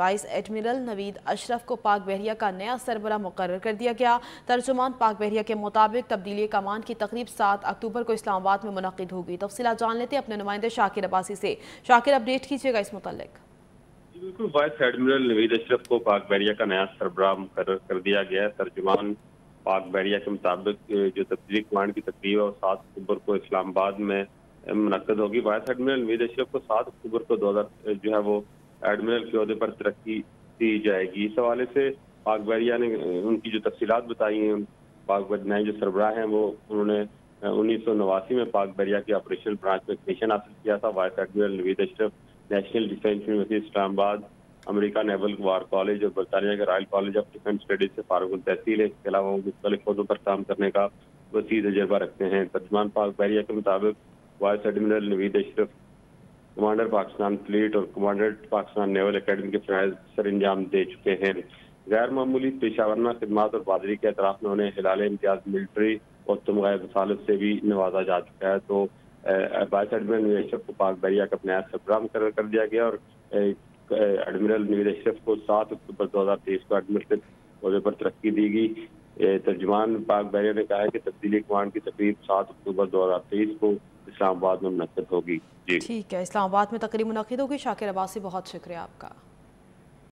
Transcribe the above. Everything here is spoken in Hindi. वाइस एडमिरल नवीद अशरफ को पाक बहरिया का नया सरबरा मुकर्रर कर दिया गया। तर्जुमान पाक बहरिया के मुताबिक तब्दीली कमान की तकरीब 7 अक्टूबर को इस्लामाबाद में मुनक़िद होगी। तफसीलात जान लेते हैं अपने नुमाइंदे शाकिर अब्बासी से। शाकिर, अपडेट कीजिएगा इस मुतालिक। बिल्कुल, वाइस एडमिरल नवीद अशरफ को पाक बहरिया का नया सरबरा मुकर्रर कर दिया गया। तर्जुमान पाक बहरिया के मुताबिक जो तब्दीली कमान की तकरीब है 7 अक्टूबर को इस्लामाबाद में मुनक़िद होगी। वाइस एडमिरल नवीद अशरफ को 7 अक्टूबर को 2000 जो है वो एडमिरल के अहदे पर तरक्की दी जाएगी। इस हवाले से पाक बहरिया ने उनकी जो तफसीलात बताई हैं, पाक बहरिया जो सरबराह हैं वो उन्होंने 1989 में पाक बहरिया के ऑपरेशनल ब्रांच में कमीशन हासिल किया था। Vice admiral Naveed Ashraf national defence university Islamabad, American naval war college और बरतानिया के royal college of defence studies से फारगुल तहसील है। इसके अलावा वो मुख्तलिफ अहदों पर काम करने का वसी तजर्बा रखते हैं। तर्जुमान पाक बहरिया के मुताबिक vice admiral Naveed Ashraf commander Pakistan fleet और कमांडर पाकिस्तान नेवल एकेडमी के फराइज सर अंजाम दे चुके हैं। गैर मामूली पेशा वराना खिदमत और बहादरी के एतराफ़ में उन्हें हिलाल-ए-इम्तियाज मिलिट्री और तमग़ाए बसालत से भी नवाजा जा चुका है। तो वाइस एडमिरल नवीद अशरफ को पाक बहरिया का नया सरबराह मुकर्रर कर दिया गया और एडमिरल नवीद अशरफ को 7 अक्टूबर 2023 को एडमिरल के अहदे पर तरक्की दी गई। तर्जुमान पाक बहरिया ने कहा है कि तब्दीली कमान की तकरीब 7 अक्टूबर 2023 को इस्लामाबाद में मुनक़िद होगी। ठीक है, इस्लामाबाद में तकरीब मुनक़िद होगी। शाकिर अब्बासी, बहुत शुक्रिया आपका।